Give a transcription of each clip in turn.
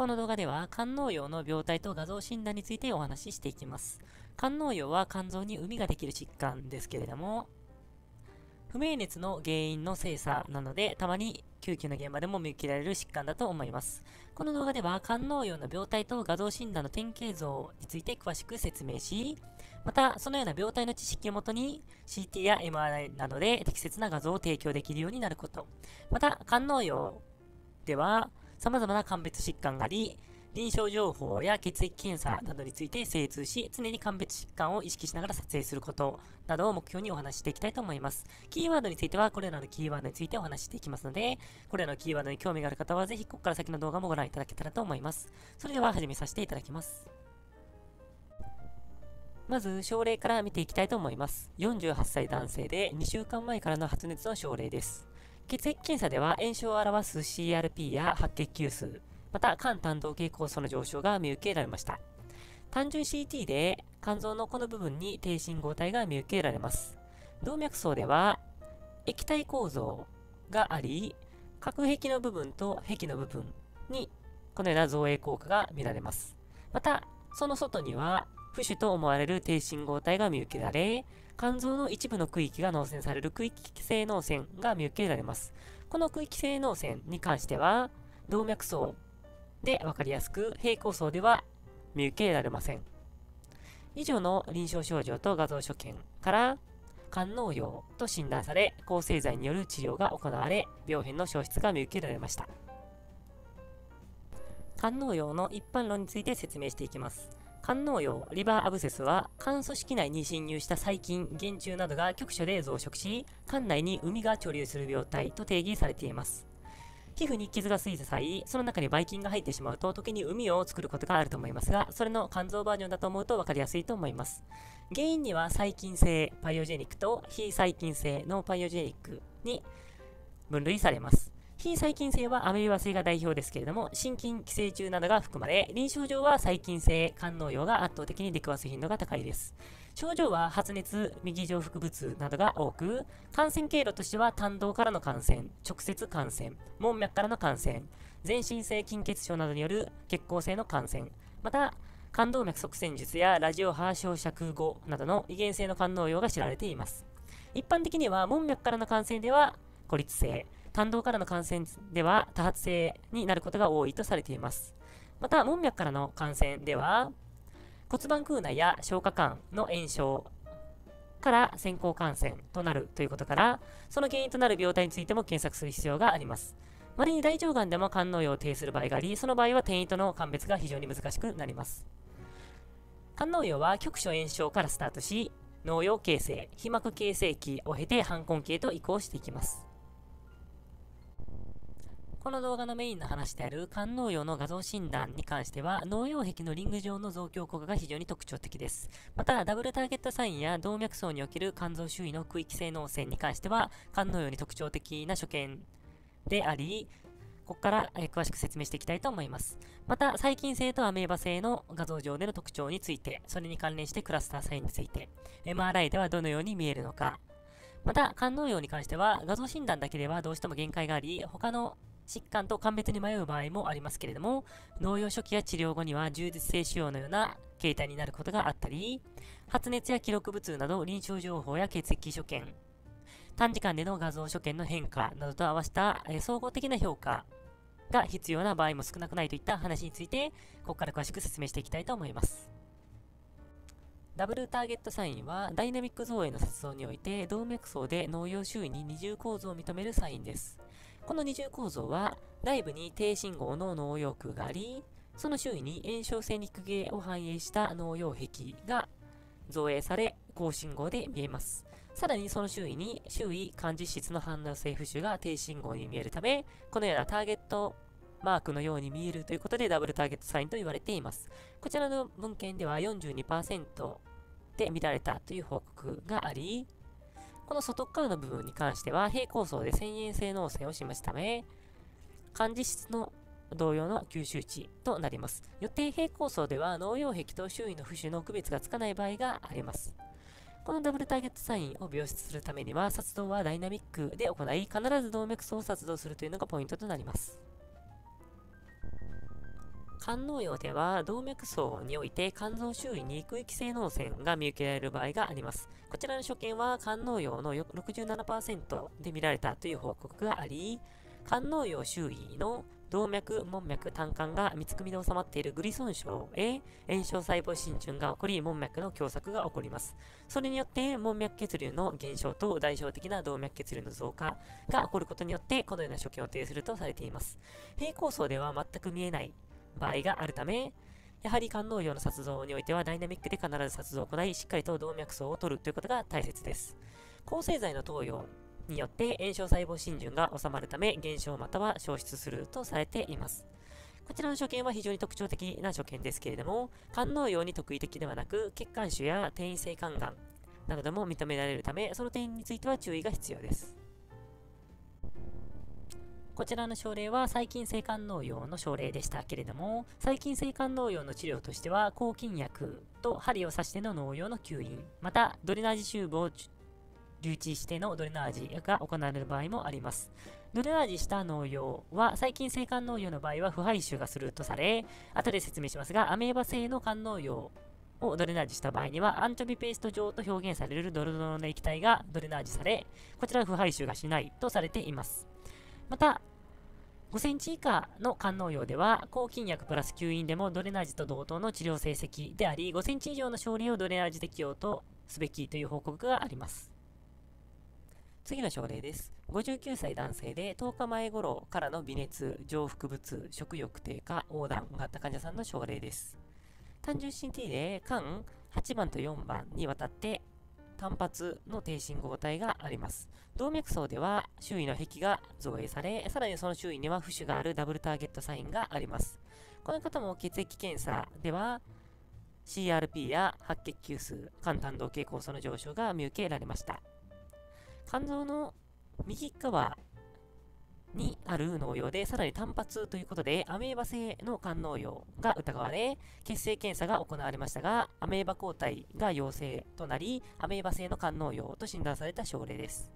この動画では肝嚢瘍の病態と画像診断についてお話ししていきます。肝嚢瘍は肝臓に膿ができる疾患ですけれども、不明熱の原因の性差なので、たまに救急の現場でも見受けられる疾患だと思います。この動画では肝嚢瘍の病態と画像診断の典型像について詳しく説明し、またそのような病態の知識をもとに CT や MRI などで適切な画像を提供できるようになること、また肝嚢瘍では様々な鑑別疾患があり、臨床情報や血液検査などについて精通し、常に鑑別疾患を意識しながら撮影することなどを目標にお話ししていきたいと思います。キーワードについては、これらのキーワードについてお話ししていきますので、これらのキーワードに興味がある方は、ぜひここから先の動画もご覧いただけたらと思います。それでは始めさせていただきます。まず、症例から見ていきたいと思います。48歳男性で2週間前からの発熱の症例です。血液検査では炎症を表す CRP や白血球数、また、肝単動系酵素の上昇が見受けられました。単純 CT で肝臓のこの部分に低信号体が見受けられます。動脈層では液体構造があり、隔壁の部分と壁の部分にこのような造影効果が見られます。また、その外には浮腫と思われる低信号体が見受けられ、肝臓の一部の区域が濃染される区域性濃染が見受けられます。この区域性濃染に関しては、動脈層で分かりやすく、平行層では見受けられません。以上の臨床症状と画像所見から肝嚢瘍と診断され、抗生剤による治療が行われ、病変の消失が見受けられました。肝嚢瘍の一般論について説明していきます。肝嚢瘍リバーアブセスは、肝組織内に侵入した細菌、原虫などが局所で増殖し、肝内に膿が貯留する病態と定義されています。皮膚に傷がついた際、その中にばい菌が入ってしまうと、時に膿を作ることがあると思いますが、それの肝臓バージョンだと思うと分かりやすいと思います。原因には細菌性パイオジェニックと非細菌性ノンパイオジェニックに分類されます。非細菌性はアメーバ性が代表ですけれども、真菌、寄生虫などが含まれ、臨床上は細菌性肝嚢瘍が圧倒的に出くわす頻度が高いです。症状は発熱、右上腹部痛などが多く、感染経路としては胆道からの感染、直接感染、門脈からの感染、全身性筋血症などによる血行性の感染、また、冠動脈塞栓術やラジオ波照射後などの遺伝性の肝嚢瘍が知られています。一般的には、門脈からの感染では孤立性、胆道からの感染では多発性になることが多いとされています。また、門脈からの感染では、骨盤腔内や消化管の炎症から先行感染となるということから、その原因となる病態についても検索する必要があります。まれに大腸がんでも肝嚢瘍を呈する場合があり、その場合は転移との鑑別が非常に難しくなります。肝嚢瘍は局所炎症からスタートし、脳葉形成、皮膜形成期を経て半根形と移行していきます。この動画のメインの話である肝嚢瘍の画像診断に関しては、脳葉壁のリング状の増強効果が非常に特徴的です。また、ダブルターゲットサインや動脈層における肝臓周囲の区域性脳栓に関しては、肝嚢瘍に特徴的な所見であり、ここから詳しく説明していきたいと思います。また、細菌性とアメーバ性の画像上での特徴について、それに関連してクラスターサインについて、MRI ではどのように見えるのか。また、肝嚢瘍に関しては、画像診断だけではどうしても限界があり、他の疾患と鑑別に迷う場合もありますけれども、農業初期や治療後には充実性腫瘍のような形態になることがあったり、発熱や記録部痛など臨床情報や血液所見、短時間での画像所見の変化などと合わせた総合的な評価が必要な場合も少なくないといった話について、ここから詳しく説明していきたいと思います。ダブルターゲットサインはダイナミック造影の撮像において、動脈層で脳葉周囲に二重構造を認めるサインです。この二重構造は、内部に低信号の脳葉腔があり、その周囲に炎症性肉芸を反映した脳葉壁が造影され、高信号で見えます。さらにその周囲に周囲間実質の反応性浮腫が低信号に見えるため、このようなターゲットマークのように見えるということで、ダブルターゲットサインと言われています。こちらの文献では 42% で見られたという報告があり、この外側の部分に関しては、平行層で遷延性脳栓を示すため、肝実質の同様の吸収値となります。よって平行層では、脳葉壁と周囲の浮腫の区別がつかない場合があります。このダブルターゲットサインを描出するためには、撮像はダイナミックで行い、必ず動脈層を撮像するというのがポイントとなります。肝嚢葉では動脈層において肝臓周囲に空気性脳腺が見受けられる場合があります。こちらの所見は肝嚢葉の 67% で見られたという報告があり、肝嚢葉周囲の動脈、門脈、胆管が三つ組で収まっているグリ損傷へ炎症細胞浸潤が起こり、門脈の狭窄が起こります。それによって門脈血流の減少と代償的な動脈血流の増加が起こることによって、このような所見を呈するとされています。平行層では全く見えない場合があるため、やはり肝嚢葉の撮像においてはダイナミックで必ず撮像を行い、しっかりと動脈層を取るということが大切です。抗生剤の投与によって炎症細胞浸潤が収まるため減少または消失するとされています。こちらの所見は非常に特徴的な所見ですけれども、肝嚢葉に特異的ではなく血管腫や転移性肝がんなどでも認められるため、その点については注意が必要です。こちらの症例は細菌性肝嚢葉の症例でしたけれども、細菌性肝嚢葉の治療としては抗菌薬と針を刺しての農用の吸引、またドレナージチューブを留置してのドレナージが行われる場合もあります。ドレナージした農用は、細菌性肝嚢葉の場合は腐敗臭がするとされ、後で説明しますが、アメーバ性の肝嚢葉をドレナージした場合には、アンチョビペースト状と表現されるドロドロの液体がドレナージされ、こちらは腐敗臭がしないとされています。また、5センチ以下の肝嚢葉では、抗菌薬プラス吸引でもドレナージと同等の治療成績であり、5センチ以上の症例をドレナージ適用とすべきという報告があります。次の症例です。59歳男性で10日前頃からの微熱、上腹部痛、食欲低下、黄疸があった患者さんの症例です。単純 CT で肝8番と4番にわたって単発の低信号体があります。動脈層では周囲の壁が造影され、さらにその周囲には浮腫があるダブルターゲットサインがあります。この方も血液検査では、CRP や白血球数、肝胆道系酵素の上昇が見受けられました。肝臓の右側にある嚢葉で、さらに単発ということで、アメーバ性の肝嚢葉が疑われ、血清検査が行われましたが、アメーバ抗体が陽性となり、アメーバ性の肝嚢葉と診断された症例です。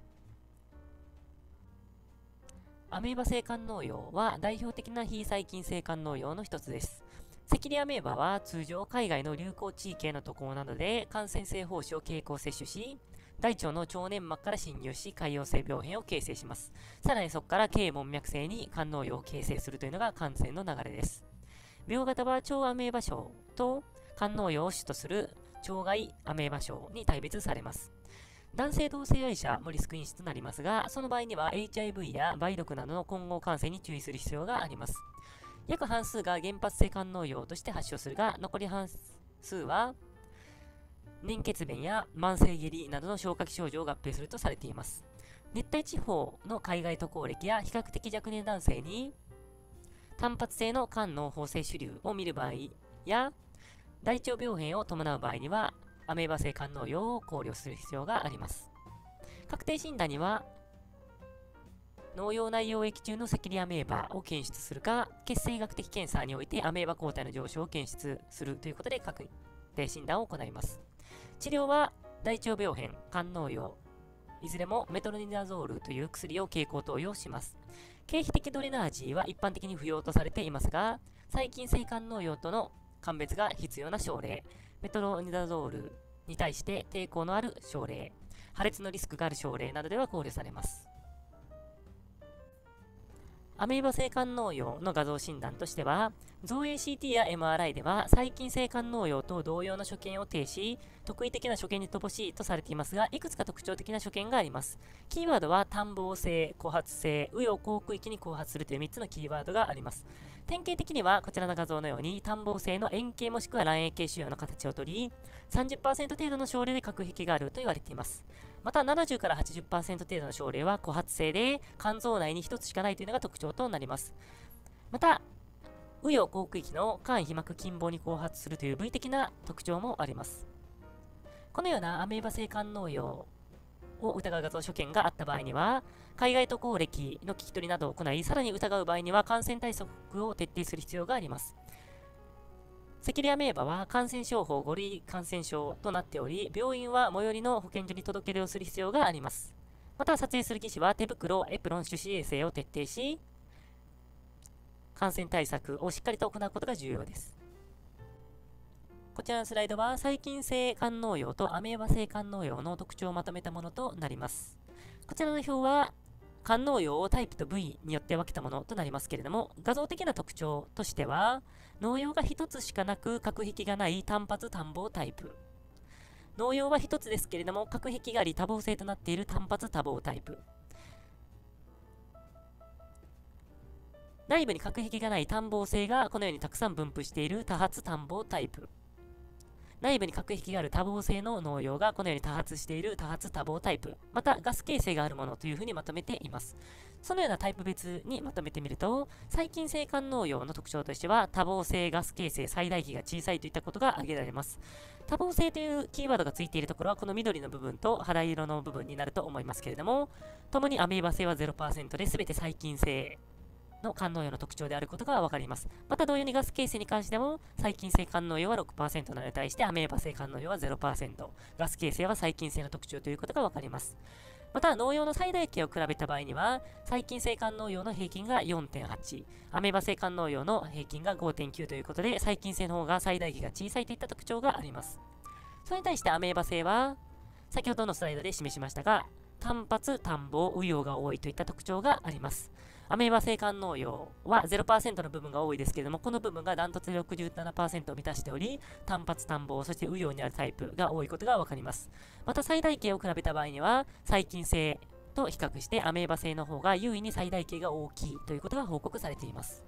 アメーバ性肝嚢葉は代表的な非細菌性肝嚢葉の一つです。セキリアメーバは通常海外の流行地域への渡航などで感染性胞子を経口摂取し、大腸の腸粘膜から侵入し、潰瘍性病変を形成します。さらにそこから経門脈性に肝嚢葉を形成するというのが感染の流れです。病型は腸アメーバ症と肝嚢葉を主とする腸外アメーバ症に大別されます。男性同性愛者もリスク因子となりますが、その場合には HIV や梅毒などの混合感染に注意する必要があります。約半数が原発性肝嚢葉として発症するが、残り半数は粘血便や慢性下痢などの消化器症状を合併するとされています。熱帯地方の海外渡航歴や比較的若年男性に単発性の肝嚢胞性腫瘤を見る場合や、大腸病変を伴う場合にはアメーバ性肝嚢葉を考慮する必要があります。確定診断には、農用内溶液中のセキリアメーバを検出するか、血清学的検査においてアメーバ抗体の上昇を検出するということで確定診断を行います。治療は大腸病変、肝嚢葉、いずれもメトロニダゾールという薬を経口投与します。経皮的ドレナージは一般的に不要とされていますが、細菌性肝嚢葉との鑑別が必要な症例、メトロニダゾールに対して抵抗のある症例、破裂のリスクがある症例などでは考慮されます。アメーバ性肝嚢葉の画像診断としては、造影 CT や MRI では細菌性肝嚢葉と同様の所見を呈し、特異的な所見に乏しいとされていますが、いくつか特徴的な所見があります。キーワードは単房性、後発性、右葉後区域に後発するという3つのキーワードがあります。典型的にはこちらの画像のように単房性の円形もしくは卵円形腫瘍の形をとり、30% 程度の症例で隔壁があると言われています。また70から 80% 程度の症例は後発性で、肝臓内に1つしかないというのが特徴となります。また、右葉後区域の肝皮膜近傍に後発するという部位的な特徴もあります。このようなアメーバ性肝嚢葉を疑う画像所見があった場合には、海外渡航歴の聞き取りなどを行い、さらに疑う場合には感染対策を徹底する必要があります。セキリアメーバは感染症法5類感染症となっており、病院は最寄りの保健所に届け出をする必要があります。また、撮影する技師は手袋、エプロン、手指衛生を徹底し、肝感染対策をしっかりと行うことが重要です。こちらのスライドは細菌性肝嚢瘍とアメーバ性肝嚢瘍の特徴をまとめたものとなります。こちらの表は肝嚢瘍をタイプと部位によって分けたものとなりますけれども、画像的な特徴としては、嚢瘍が1つしかなく隔壁がない単発単房タイプ。嚢瘍は1つですけれども、隔壁があり多房性となっている単発多房タイプ。内部に隔壁がない単房性がこのようにたくさん分布している多発単房タイプ。内部に隔壁がある多房性の嚢瘍がこのように多発している多発多房タイプ。また、ガス形成があるものというふうにまとめています。そのようなタイプ別にまとめてみると、細菌性肝嚢瘍の特徴としては、多房性、ガス形成、最大比が小さいといったことが挙げられます。多房性というキーワードがついているところは、この緑の部分と肌色の部分になると思いますけれども、ともにアメーバ性は 0% で、すべて細菌性の肝嚢瘍の特徴であることがわかります。また同様にガス形成に関しても、細菌性肝嚢瘍は 6% なのに対して、アメーバ性肝嚢瘍は 0%、ガス形成は細菌性の特徴ということがわかります。また、嚢瘍の最大比を比べた場合には、細菌性肝嚢瘍の平均が 4.8、アメーバ性肝嚢瘍の平均が 5.9 ということで、細菌性の方が最大比が小さいといった特徴があります。それに対してアメーバ性は、先ほどのスライドで示しましたが、単発、単房、右葉が多いといった特徴があります。アメーバ性肝嚢瘍は 0% の部分が多いですけれども、この部分がダントツ 67% を満たしており、単発単房、そして右葉にあるタイプが多いことがわかります。また最大径を比べた場合には、細菌性と比較してアメーバ性の方が優位に最大径が大きいということが報告されています。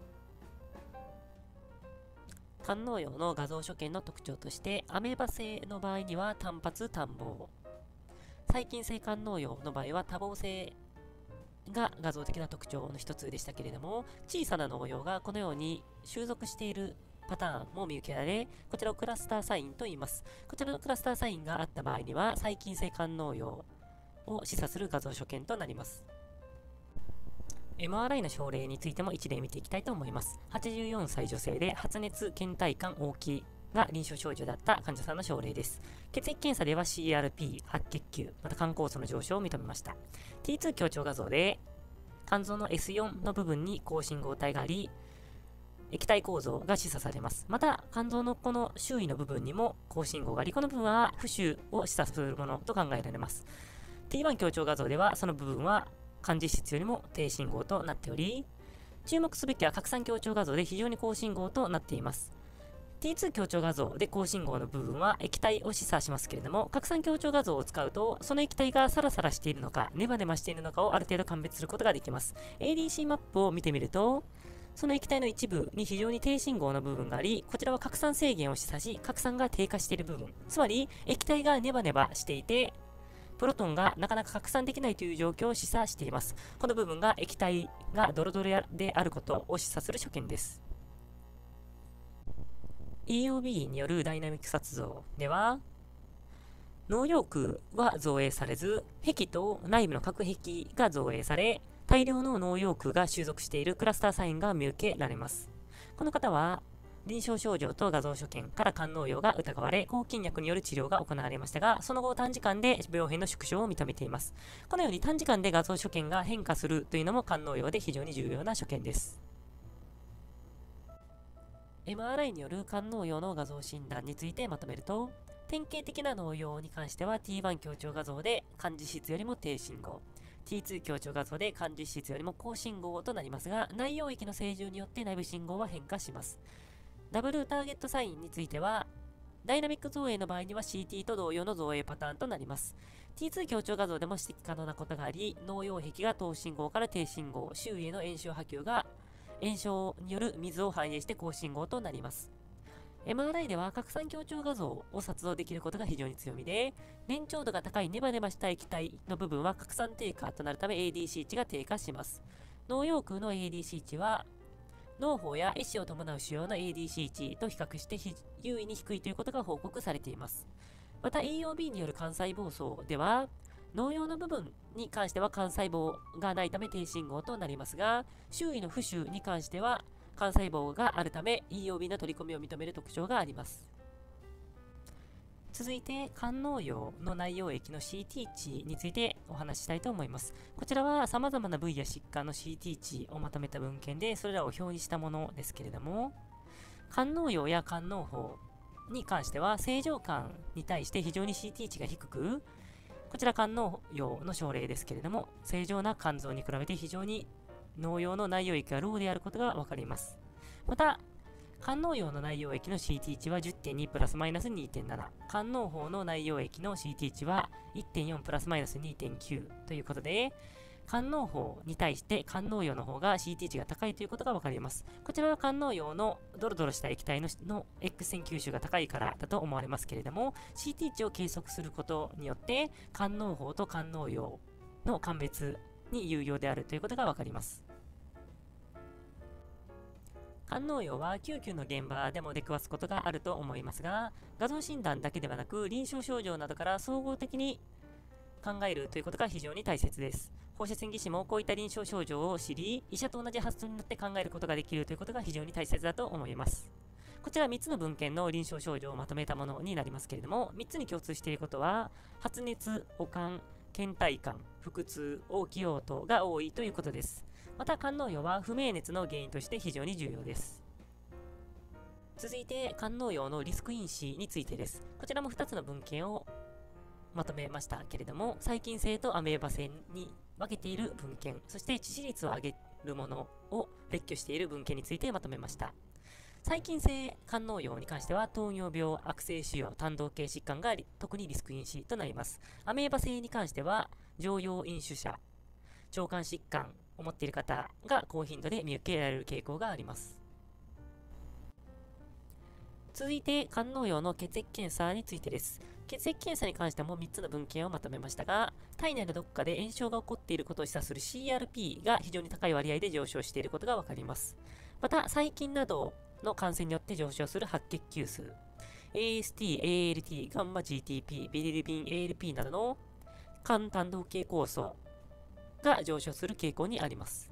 肝嚢瘍の画像所見の特徴として、アメーバ性の場合には単発単房、細菌性肝嚢瘍の場合は多房性が画像的な特徴の一つでしたけれども、小さな嚢瘍がこのように収束しているパターンも見受けられ、こちらをクラスターサインと言います。こちらのクラスターサインがあった場合には、細菌性肝嚢瘍を示唆する画像所見となります。MRI の症例についても一例見ていきたいと思います。84歳女性で発熱、倦怠感、大きいが臨床症状だった患者さんの症例です。血液検査では CRP、白血球、また肝酵素の上昇を認めました。T2 強調画像で、肝臓の S4 の部分に高信号体があり、液体構造が示唆されます。また、肝臓のこの周囲の部分にも高信号があり、この部分は浮腫を示唆するものと考えられます。T1 強調画像では、その部分は肝実質よりも低信号となっており、注目すべきは拡散強調画像で非常に高信号となっています。T2 強調画像で高信号の部分は液体を示唆しますけれども、拡散強調画像を使うと、その液体がサラサラしているのか、ネバネバしているのかをある程度鑑別することができます。ADC マップを見てみると、その液体の一部に非常に低信号の部分があり、こちらは拡散制限を示唆し、拡散が低下している部分。つまり、液体がネバネバしていて、プロトンがなかなか拡散できないという状況を示唆しています。この部分が液体がドロドロであることを示唆する所見です。EOB によるダイナミック撮像では、嚢瘍区は造影されず、壁と内部の隔壁が造影され、大量の嚢瘍区が収束しているクラスターサインが見受けられます。この方は、臨床症状と画像所見から肝嚢瘍が疑われ、抗菌薬による治療が行われましたが、その後短時間で病変の縮小を認めています。このように短時間で画像所見が変化するというのも肝嚢瘍で非常に重要な所見です。MRI による肝嚢瘍の画像診断についてまとめると、典型的な嚢瘍に関しては T1 強調画像で肝実質よりも低信号、T2 強調画像で肝実質よりも高信号となりますが、内容域の正常によって内部信号は変化します。ダブルターゲットサインについては、ダイナミック造影の場合には CT と同様の造影パターンとなります。T2 強調画像でも指摘可能なことがあり、嚢瘍壁が等信号から低信号、周囲への炎症波及が炎症による水を反映して高信号となります。MRI では拡散強調画像を撮像できることが非常に強みで、粘稠度が高いネバネバした液体の部分は拡散低下となるため ADC 値が低下します。嚢瘍区の ADC 値は、嚢胞や壊死を伴う腫瘍の ADC 値と比較して優位に低いということが報告されています。また EOB による肝細胞層では、嚢瘍の部分に関しては肝細胞がないため低信号となりますが、周囲の浮腫に関しては肝細胞があるため EOB の取り込みを認める特徴があります。続いて、肝嚢葉の内容液の CT 値についてお話ししたいと思います。こちらは様々な部位や疾患の CT 値をまとめた文献で、それらを表にしたものですけれども、肝嚢葉や肝嚢胞に関しては、正常肝に対して非常に CT 値が低く、こちら肝嚢葉の症例ですけれども、正常な肝臓に比べて非常に嚢葉の内容液がローであることがわかります。また、肝嚢葉の内容液の CT 値は 10.2 プラスマイナス 2.7、 肝嚢胞の内容液の CT 値は 1.4 プラスマイナス 2.9 ということで、肝嚢胞に対して肝嚢葉の方が CT 値が高いということがわかります。こちらは肝嚢葉のドロドロした液体の X 線吸収が高いからだと思われますけれども、 CT 値を計測することによって肝嚢胞と肝嚢葉の鑑別に有用であるということがわかります。肝嚢葉は救急の現場でも出くわすことがあると思いますが、画像診断だけではなく臨床症状などから総合的に考えるということが非常に大切です。放射線技師もこういった臨床症状を知り、医者と同じ発想になって考えることができるということが非常に大切だと思います。こちら3つの文献の臨床症状をまとめたものになりますけれども、3つに共通していることは、発熱、悪寒、倦怠感、腹痛、応気応答が多いということです。また、肝嚢葉は不明熱の原因として非常に重要です。続いて、肝嚢葉のリスク因子についてです。こちらも2つの文献をまとめましたけれども、細菌性とアメーバ性に分けている文献、そして致死率を上げるものを列挙している文献についてまとめました。細菌性肝嚢葉に関しては、糖尿病、悪性腫瘍、胆道系疾患が特にリスク因子となります。アメーバ性に関しては、常用飲酒者、腸管疾患を持っている方が高頻度で見受けられる傾向があります。続いて、肝嚢葉の血液検査についてです。血液検査に関しても3つの文献をまとめましたが、体内のどこかで炎症が起こっていることを示唆する CRP が非常に高い割合で上昇していることがわかります。また、細菌などの感染によって上昇する白血球数、AST、ALT、ガンマ GTP、ビリルビン ALP などの肝胆道系酵素が上昇する傾向にあります。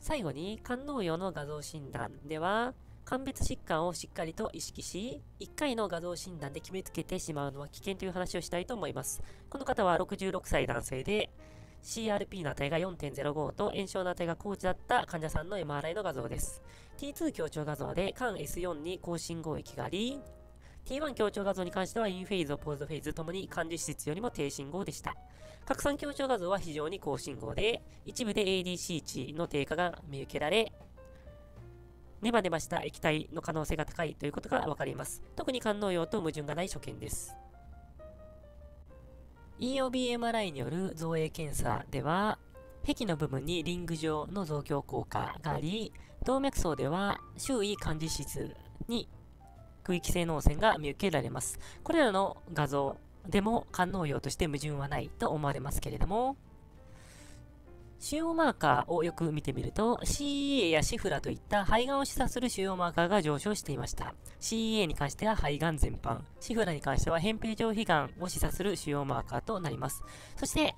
最後に、肝嚢葉の画像診断では、鑑別疾患をしっかりと意識し、1回の画像診断で決めつけてしまうのは危険という話をしたいと思います。この方は66歳男性で、CRP の値が 4.05 と炎症の値が高値だった患者さんの MRI の画像です。T2 強調画像で肝 S4 に高信号域があり、T1 強調画像に関してはインフェイズ、オポーズドフェイズともに肝実質よりも低信号でした。核酸強調画像は非常に高信号で、一部で ADC 値の低下が見受けられ、ネバネバした液体の可能性が高いということがわかります。特に肝嚢葉と矛盾がない所見です。EOBMRI による造影検査では、壁の部分にリング状の増強効果があり、動脈層では周囲肝実質に区域性脳線が見受けられます。これらの画像でも肝嚢葉として矛盾はないと思われますけれども、腫瘍マーカーをよく見てみると、CEA やシフラといった肺がんを示唆する腫瘍マーカーが上昇していました。CEA に関しては肺がん全般、シフラに関しては扁平上皮がんを示唆する腫瘍マーカーとなります。そして、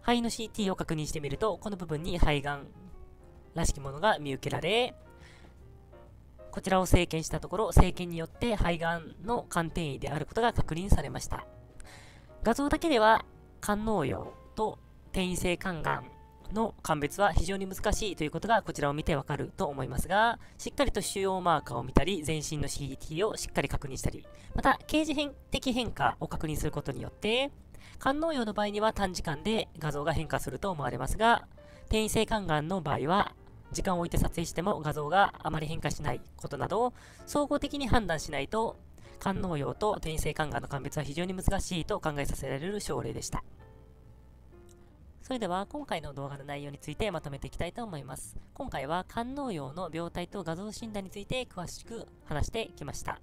肺の CT を確認してみると、この部分に肺がんらしきものが見受けられ、こちらを生検したところ、生検によって肺がんの肝転移であることが確認されました。画像だけでは肝嚢葉と転移性肝がんの鑑別は非常に難しいということがこちらを見てわかると思いますが、しっかりと腫瘍マーカーを見たり、全身の CT をしっかり確認したり、また、形状的変化を確認することによって、肝嚢葉の場合には短時間で画像が変化すると思われますが、転移性肝がんの場合は、時間を置いて撮影しても画像があまり変化しないことなど、総合的に判断しないと、肝嚢葉と転移性肝がんの鑑別は非常に難しいと考えさせられる症例でした。それでは今回の動画の内容についてまとめていきたいと思います。今回は肝嚢葉の病態と画像診断について詳しく話してきました。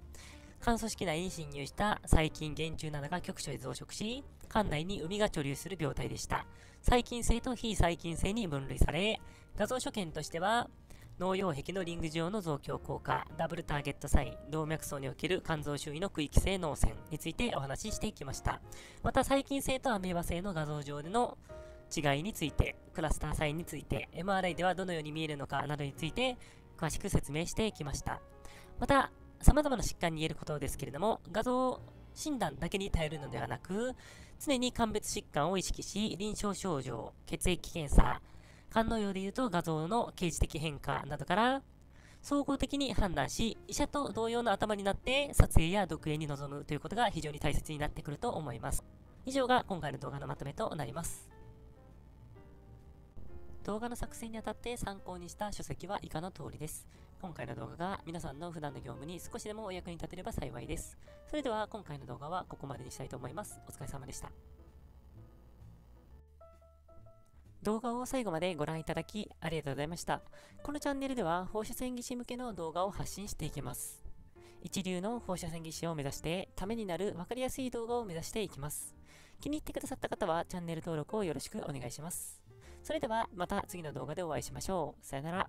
肝組織内に侵入した細菌原虫などが局所で増殖し、肝内に膿が貯留する病態でした。細菌性と非細菌性に分類され、画像所見としては、嚢葉壁のリング状の増強効果、ダブルターゲットサイン、動脈層における肝臓周囲の区域性脳線についてお話ししてきました。また細菌性とアメーバ性の画像上での違いについて、クラスターサインについて、MRI ではどのように見えるのかなどについて詳しく説明してきました。また、様々な疾患に言えることですけれども、画像診断だけに頼るのではなく、常に鑑別疾患を意識し、臨床症状、血液検査、肝嚢様でいうと画像の形質的変化などから、総合的に判断し、医者と同様の頭になって撮影や読影に臨むということが非常に大切になってくると思います。以上が今回の動画のまとめとなります。動画の作成にあたって参考にした書籍は以下の通りです。今回の動画が皆さんの普段の業務に少しでもお役に立てれば幸いです。それでは今回の動画はここまでにしたいと思います。お疲れ様でした。動画を最後までご覧いただきありがとうございました。このチャンネルでは放射線技師向けの動画を発信していきます。一流の放射線技師を目指してためになる分かりやすい動画を目指していきます。気に入ってくださった方はチャンネル登録をよろしくお願いします。それではまた次の動画でお会いしましょう。さよなら。